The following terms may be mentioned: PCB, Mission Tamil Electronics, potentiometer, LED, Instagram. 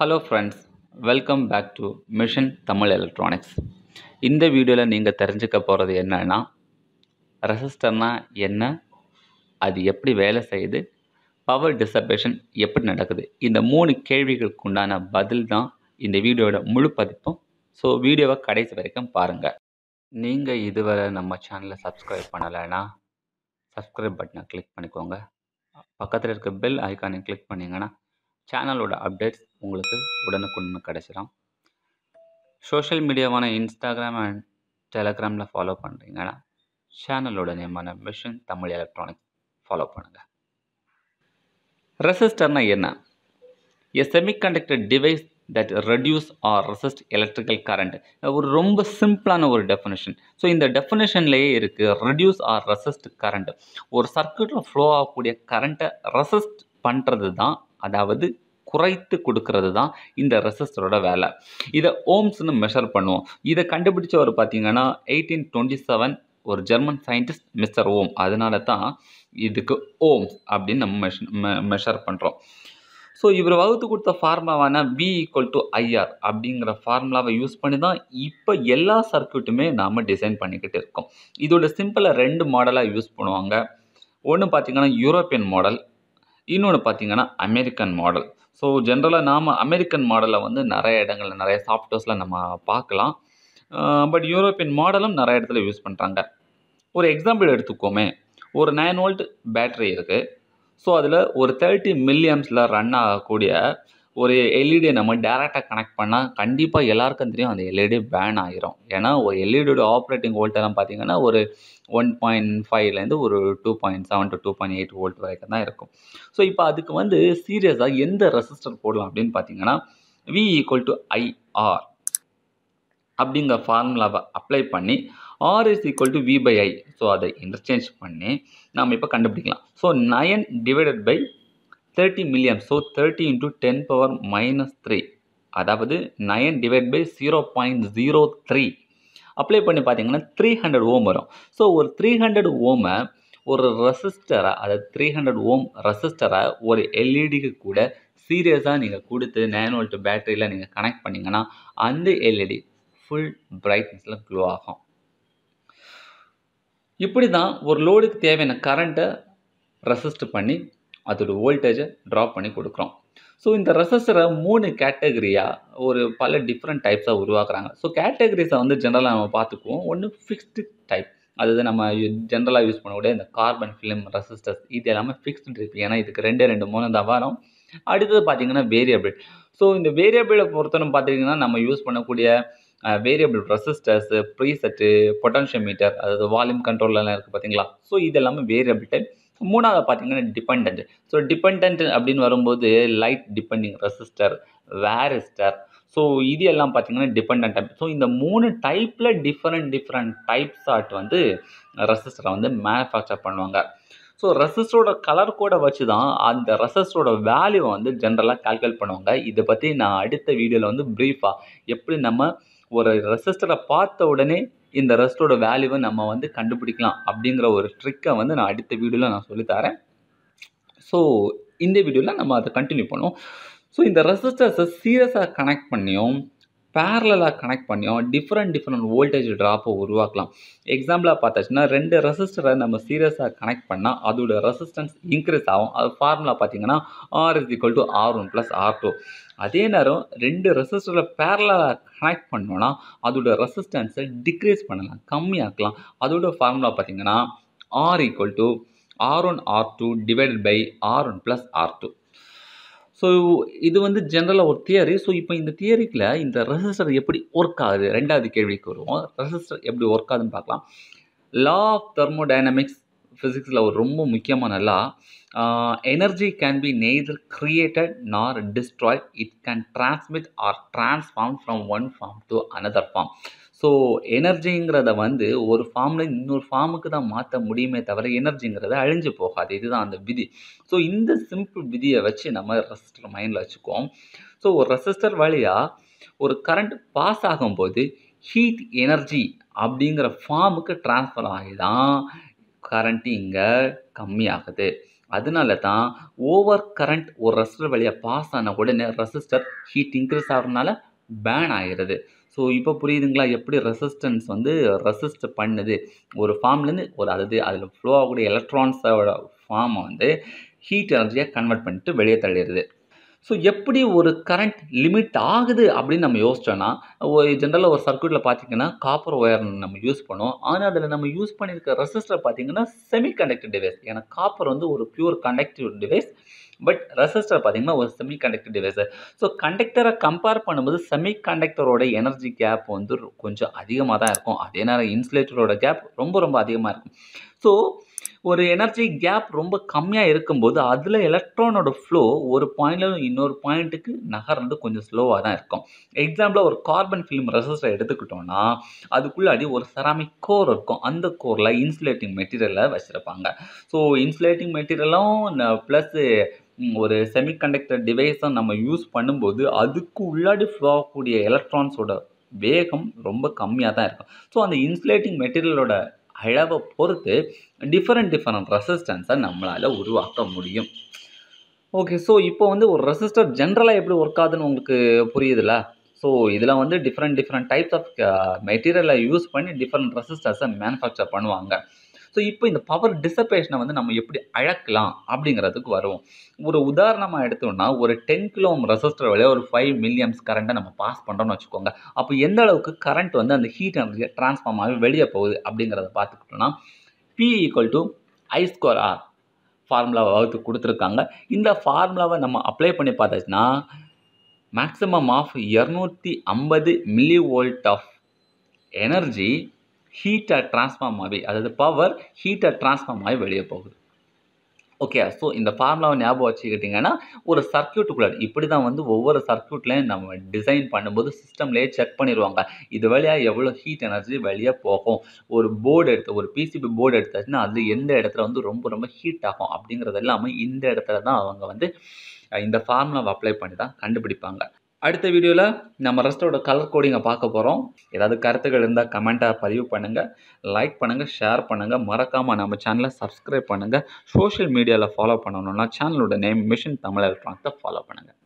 Hello friends, welcome back to Mission Tamil Electronics. In this video la neenga therinjikka poradhu enna na resistor na enna adu eppadi vela seiyudhu power dissipation eppadi nadakudhu indha moonu kelvigalukku undana badil da indha video oda mulu padipom so video va kadaisi varaikkum paarenga neenga iduvara nama channel la subscribe pannalana subscribe button na click panikonga pakkathula irukka bell icon click panningana channel oda updates உங்களுக்கு உடனுக்குடன் கிடைச்சிரும் social media வான Instagram and Telegram ல follow பண்றீங்கனா channel ஓட நேமான Mission Tamil Electronics follow பண்ணுங்க resistor னா என்ன a semiconductor device that reduce or resist electrical current ஒரு ரொம்ப சிம்பிளான ஒரு definition so இந்த definition லயே இருக்கு reduce or resist current ஒரு சர்க்யூட்ல flow ஆகக்கூடிய current resist பண்றதுதான் அதாவது குறைத்து கொடுக்கிறதுதான் இந்த ரெசிஸ்டரோட வேலை இத ஓம்ஸ் னு மெஷர் பண்ணுவோம் இத கண்டுபிடிச்சவர் பாத்தீங்கன்னா 1827 ஒரு ஜெர்மன் சயின்டிஸ்ட் மிஸ்டர் ஓம் அதனால தான் இதுக்கு ஓம்ஸ் அப்படி நம்ம மெஷர் பண்றோம் சோ இவர் வகுத்து கொடுத்த ஃபார்முலாவான V = IR அப்படிங்கற ஃபார்முலாவை யூஸ் பண்ணி தான் இப்ப எல்லா சர்க்யூட்டுமே நாம டிசைன் பண்ணிக்கிட்டு இருக்கோம் இதோட சிம்பிளா ரெண்டு மாடலா யூஸ் பண்ணுவாங்க ஒன்னு பாத்தீங்கன்னா யூரோப்பியன் மாடல் இன்னொன்னு பாத்தீங்கன்னா அமெரிக்கன் மாடல் So generally நாம American model வந்து நிறைய இடங்கள்ல நிறைய சாஃப்ட்வேர்ஸ்ல நம்ம பார்க்கலாம் but European மாடலும் நிறைய இடத்துல யூஸ் பண்றாங்க ஒரு எக்ஸாம்பிள் எடுத்துக்கோமே ஒரு 9 volt பேட்டரி இருக்கு சோ அதுல ஒரு 30 milliamps ல ரன் ஆகக்கூடிய ஒரு LED நம்ம டைரக்டா கனெக்ட் பண்ணா கண்டிப்பா எல்லாருக்கும் தெரியும் அந்த LED பேன் ஆயிரும் ஏனா ஒரு LED ஓட ஆபரேட்டிங் வோல்ட் எல்லாம் பாத்தீங்கன்னா ஒரு 1.5 ல இருந்து ஒரு 2.7 to 2.8 வோல்ட் வரைக்கும் தான் இருக்கும் சோ இப்போ அதுக்கு வந்து சீரியஸா எந்த ரெசிஸ்டர் போடலாம் அப்படினு பாத்தீங்கன்னா V = IR அப்படிங்க ஃபார்முலாவை அப்ளை பண்ணி R = V/I சோ அதை இன்டர்சேஞ்ச் பண்ணி நாம இப்போ கண்டுபிடிக்கலாம் சோ 9 / 30 milliamps so 30 × 10⁻³ அதாவது 9 / 0.03 அப்ளை பண்ணி பாத்தீங்கன்னா 300 ஓம் வரும் சோ ஒரு 300 ஓம் ஒரு ரெசிஸ்டரா அது 300 ஓம் ரெசிஸ்டரா ஒரு LED க்கு கூட சீரியஸா நீங்க கொடுத்து 9 volt பேட்டரியில நீங்க கனெக்ட் பண்ணீங்கனா அந்த LED full brightnessல glow ஆகும் இப்படி தான் ஒரு லோடுக்கு தேவையான கரண்ட ரெசிஸ்ட் பண்ணி அதோட வோல்டேஜ் டிராப் பண்ணி கொடுக்கிறோம் சோ இந்த ரெசிஸ்டரை மூணு கேட்டகரியா ஒரு பல டிஃபரண்ட் டைப்ஸா உருவாக்குறாங்க சோ கேட்டகரிஸ வந்து ஜெனரலா நாம பாத்துக்குவோம் ஒன்னு ஃபிக்ஸ்ட் டைப் அதுது நம்ம ஜெனரலா யூஸ் பண்ணக்கூடிய இந்த கார்பன் ஃபிலிம் ரெசிஸ்டர்ஸ் இது எல்லாமே ஃபிக்ஸ்ட் டைப் ஏனா இதுக்கு ரெண்டு மூணு தான் வரும் அடுத்து பாத்தீங்கன்னா வேரியபிள் சோ இந்த வேரியபிளை பொறுத்தன பாத்தீங்கன்னா நம்ம யூஸ் பண்ணக்கூடிய variable resistors preset potentiometer அதாவது வால்யூம் கண்ட்ரோல் எல்லாம் இருக்கு பாத்தீங்களா சோ இதெல்லாம் வேரியபிள் டைப் மூணாவது பாத்தீங்கன்னா டிபெண்டன்ட் சோ டிபெண்டன்ட் அப்படினு வரும்போது light depending resistor varistor so இது எல்லாம் பாத்தீங்கன்னா டிபெண்டன்ட் டைப் சோ இந்த மூணு டைப்ல டிஃபரண்ட் டைப்ஸ் ஆட் வந்து ரெசிஸ்டரை வந்து manufacture பண்ணுவாங்க சோ ரெசிஸ்டரோட கலர் கோட வச்சு தான் அந்த ரெசிஸ்டரோட வேல்யூ வந்து ஜெனரலா கால்குலேட் பண்ணுவாங்க இத பத்தி நான் அடுத்த வீடியோல வந்து பிரீஃபா எப்படி நம்ம ஒரு ரெசிஸ்டரை பார்த்த உடனே இந்த ரெசிஸ்டரோட வேல்யூவை நம்ம வந்து கண்டுபிடிக்கலாம் அப்படிங்கற ஒரு ட்ரிக்கை வந்து நான் அடுத்த வீடியோல நான் சொல்லி தரேன் சோ இந்த வீடியோல நம்ம அத கண்டினியூ பண்ணுவோம் சோ இந்த ரெசிஸ்டர்ஸ் சீரியஸா கனெக்ட் பண்ணியும் parallel-ஆ கனெக்ட் பண்ணியும் டிஃபரண்ட் வோல்டேஜ் டிராப் உருவாக்கலாம் எக்ஸாம்பிளா பார்த்தாச்சுன்னா ரெண்டு ரெசிஸ்டரை நம்ம சீரியஸா கனெக்ட் பண்ணா அதோட ரெசிஸ்டன்ஸ் இன்கிரீஸ் ஆகும் அது ஃபார்முலா பாத்தீங்கன்னா R = R1 + R2 அதே நேரம் ரெண்டு ரெசிஸ்டர்ல parallel-ஆ கனெக்ட் பண்ணோம்னா அதோட ரெசிஸ்டன்ஸ் டிக்ரீஸ் பண்ணலாம் கம்மியாக்கலாம் அதோட ஃபார்முலா பாத்தீங்கன்னா R = R1 R2 / R1 + R2 so இது வந்து ஜெனரலா ஒரு தியரி சோ இப்போ இந்த தியரிக்குல இந்த ரெசிஸ்டர் எப்படி வர்க் ஆகுது இரண்டாவது கேள்விக்கு வருவோம் ரெசிஸ்டர் எப்படி வர்க் ஆகுதுன்னு பார்க்கலாம் லா ஆஃப் தெர்மோடைனமிக்ஸ் physicsல ஒரு ரொம்ப முக்கியமான லா energy can be neither created nor destroyed it can transmit or transform from one form to another form so எனர்ஜிங்கறத வந்து ஒரு ஃபார்ம்ல இன்னொரு ஃபார்முக்கு தான் மாத்த முடியுமே தவிர எனர்ஜிங்கறது அழிஞ்சு போகாது இதுதான் அந்த விதி சோ இந்த சிம்பிள் விதியை வச்சு நம்ம ரெசிஸ்டர் மைண்ட்ல வச்சுக்குவோம் சோ ஒரு ரெசிஸ்டர் வழியா ஒரு கரண்ட் பாஸ் ஆகும்போது ஹீட் எனர்ஜி அப்படிங்கற ஃபார்முக்கு ட்ரான்ஸ்ஃபர் ஆகி தான் கரண்ட் இங்க கம்மி ஆகுது அதனால தான் ஓவர் கரண்ட் ஒரு ரெசிஸ்டர் வழியா பாஸ் ஆன உடனே ரெசிஸ்டர் ஹீட் இன்க்ரீஸ் ஆகிறதுனால பேன் ஆகிறது. ஸோ இப்போ புரியுதுங்களா எப்படி ரெசிஸ்டன்ஸ் வந்து ரெசிஸ்ட் பண்ணுது, ஒரு ஃபார்ம்லேருந்து ஒரு அதில் ஃப்ளோ ஆகக்கூடிய எலக்ட்ரான்ஸோட ஃபார்மை வந்து ஹீட் எனர்ஜியாக கன்வெர்ட் பண்ணிட்டு வெளியே தள்ளிடுது. ஸோ எப்படி ஒரு கரண்ட் லிமிட் ஆகுது அப்படின்னு நம்ம யோசிச்சோன்னா, ஒரு ஜென்ரலாக ஒரு சர்க்யூட்டில் பார்த்திங்கன்னா காப்பர் ஒயர் நம்ம யூஸ் பண்ணோம். ஆனால் அதில் நம்ம யூஸ் பண்ணியிருக்க ரெசிஸ்டர் பார்த்திங்கன்னா செமிகண்டக்டர் டிவைஸ். ஏன்னா காப்பர் வந்து ஒரு pure conductive device, but resistor பார்த்திங்கன்னா ஒரு செமிகண்டக்டர் டிவைஸ். ஸோ கண்டக்டரை கம்பேர் பண்ணும்போது செமிகண்டக்டரோட எனர்ஜி கேப் வந்து கொஞ்சம் அதிகமாக தான் இருக்கும். அதே நேரம் இன்சுலேட்டரோட கேப் ரொம்ப ரொம்ப அதிகமாக இருக்கும். ஸோ ஒரு எனர்ஜி கேப் ரொம்ப கம்மியாக இருக்கும்போது அதில் எலக்ட்ரானோட ஃப்ளோ ஒரு பாயிண்ட்லேருந்து இன்னொரு பாயிண்ட்டுக்கு நகர்ந்து கொஞ்சம் ஸ்லோவாக தான் இருக்கும். எக்ஸாம்பிளாக ஒரு கார்பன் ஃபிலிம் ரெசிஸ்டர் எடுத்துக்கிட்டோன்னா அதுக்குள்ளாடி ஒரு செராமிக் கோர் இருக்கும். அந்த கோரில் இன்சுலேட்டிங் மெட்டீரியலை வச்சுருப்பாங்க. ஸோ இன்சுலேட்டிங் மெட்டீரியலும் ப்ளஸ்ஸு ஒரு செமிகண்டக்டர் டிவைஸை நம்ம யூஸ் பண்ணும்போது அதுக்கு உள்ளாடி ஃப்ளோ ஆகக்கூடிய எலக்ட்ரான்ஸோட வேகம் ரொம்ப கம்மியாக தான் இருக்கும். ஸோ அந்த இன்சுலேட்டிங் மெட்டீரியலோட அளவை பொறுத்து டிஃப்ரெண்ட் ரெசிஸ்டன்ஸை நம்மளால் உருவாக்க முடியும். ஓகே, ஸோ இப்போ வந்து ஒரு ரெசிஸ்டர் ஜென்ரலாக எப்படி ஒர்க் ஆகுதுன்னு உங்களுக்கு புரியுதுல்ல? ஸோ இதில் வந்து டிஃப்ரெண்ட் டைப்ஸ் ஆஃப் மெட்டீரியலை யூஸ் பண்ணி டிஃப்ரெண்ட் ரெசிஸ்டர்ஸை மேனுஃபேக்சர் பண்ணுவாங்க. ஸோ இப்போ இந்த பவர் டிசபேஷனை வந்து நம்ம எப்படி அளக்கலாம் அப்படிங்கிறதுக்கு வருவோம். ஒரு உதாரணமாக எடுத்தோம்னா ஒரு 10 kΩ ரெசிஸ்டர் வழியாக ஒரு 5 mA கரண்ட்டை நம்ம பாஸ் பண்ணுறோம்னு வச்சுக்கோங்க. அப்போ எந்த அளவுக்கு கரண்ட் வந்து அந்த ஹீட் எனர்ஜியை ட்ரான்ஸ்ஃபார்ம் ஆகி வெளியே போகுது அப்படிங்கிறத பார்த்துக்கிட்டோம்னா P = I²R ஃபார்முலாவை வகுத்து கொடுத்துருக்காங்க. இந்த ஃபார்முலாவை நம்ம அப்ளை பண்ணி பார்த்தாச்சுன்னா maximum of 250 mV of energy ஹீட்டாக ட்ரான்ஸ்ஃபார்ம் ஆகி, அதாவது பவர் ஹீட்டாக ட்ரான்ஸ்ஃபார்ம் ஆகி வெளியே போகுது. ஓகே, ஸோ இந்த ஃபார்முலாவை ஞாபகம் வச்சுக்கிட்டிங்கன்னா ஒரு சர்க்யூட்டுக்குள்ளே இப்படி தான் வந்து ஒவ்வொரு சர்க்யூட்லேயும் நம்ம டிசைன் பண்ணும்போது சிஸ்டம்லேயே செக் பண்ணிடுவாங்க இது வழியாக எவ்வளோ ஹீட் எனர்ஜி வெளியே போகும். ஒரு போர்டு எடுத்து, ஒரு PCB போர்டு எடுத்தாச்சுன்னா அது எந்த இடத்துல வந்து ரொம்ப ரொம்ப ஹீட் ஆகும் அப்படிங்கிறது எல்லாமே இந்த இடத்துல தான் அவங்க வந்து இந்த ஃபார்முலாவை அப்ளை பண்ணி தான் கண்டுபிடிப்பாங்க. அடுத்த வீடியோவில் நம்ம ரெஸ்டோட கலர் கோடிங்கை பார்க்க போகிறோம். ஏதாவது கருத்துக்கள் இருந்தால் கமெண்ட்டாக பதிவு பண்ணுங்கள், லைக் பண்ணுங்கள், ஷேர் பண்ணுங்கள். மறக்காமல் நம்ம சேனலை சப்ஸ்கிரைப் பண்ணுங்கள். சோஷியல் மீடியாவில் ஃபாலோ பண்ணணுன்னா சேனலோட நேம் மிஷன் தமிழ் எலக்ட்ரானிக்ஸை ஃபாலோ பண்ணுங்கள்.